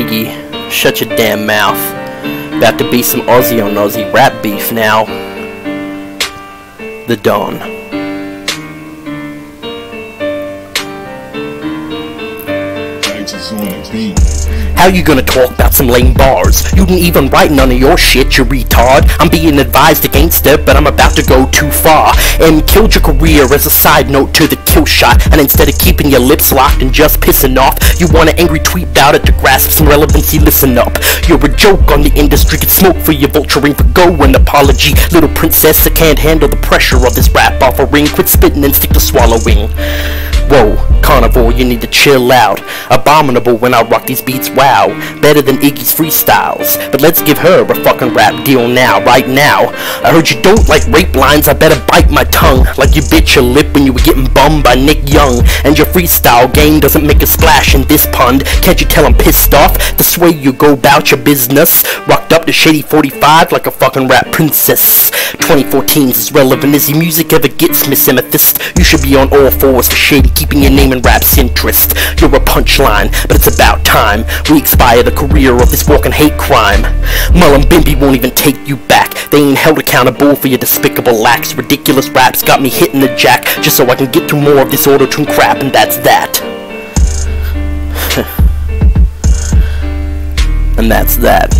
Iggy, shut your damn mouth. About to be some Aussie on Aussie rap beef now. The Don. How you gonna talk about some lame bars? You didn't even write none of your shit, you retard. I'm being advised against it, but I'm about to go too far. And killed your career as a side note to the kill shot. And instead of keeping your lips locked and just pissing off, you want an angry tweet about it to grasp some relevancy, listen up. You're a joke on the industry, get smoked for your vulturing, but go an apology. Little princess, I can't handle the pressure of this rap offering. Quit spitting and stick to swallowing. Whoa, Carnivore, you need to chill out. Abominable when I rock these beats, wow. Better than Iggy's freestyles. But let's give her a fucking rap deal now, right now. I heard you don't like rape lines, I better bite my tongue. Like you bit your lip when you were getting bummed by Nick Young. And your freestyle game doesn't make a splash in this pond. Can't you tell I'm pissed off? This way you go about your business. Rocked up to Shady 45 like a fucking rap princess. 2014's as relevant as your music ever gets, Miss Amethyst. You should be on all fours for Shady, keeping your name in rap's interest. You're a punchline, but it's about time we expire the career of this walking hate crime. Mullumbimby won't even take you back. They ain't held accountable for your despicable acts. Ridiculous raps got me hitting the jack, just so I can get through more of this auto-tune crap, and that's that. And that's that.